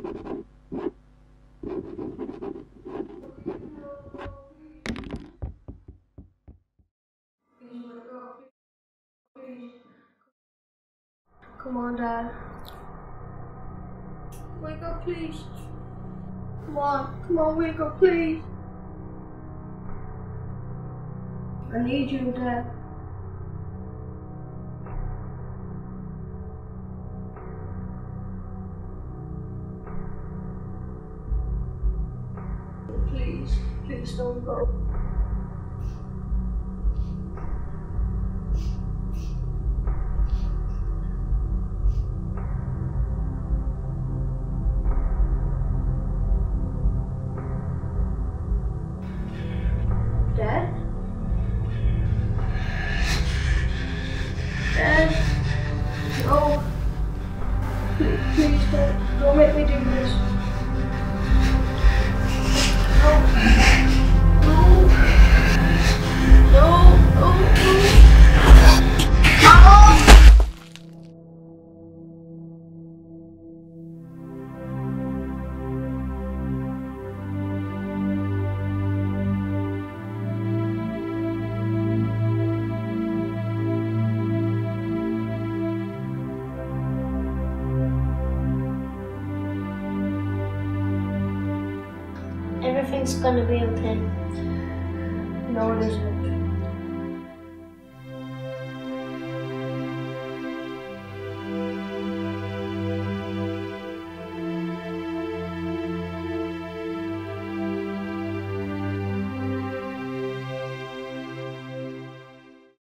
Come on, Dad. Wake up, please. Come on, wake up, please. I need you, Dad. Please don't go. Dad? Dad? No. Please, Dad, don't make me do this. Everything's gonna be okay. No, it isn't.